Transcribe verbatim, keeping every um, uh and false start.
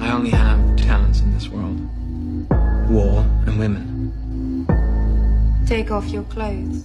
I only have two talents in this world. War and women. Take off your clothes.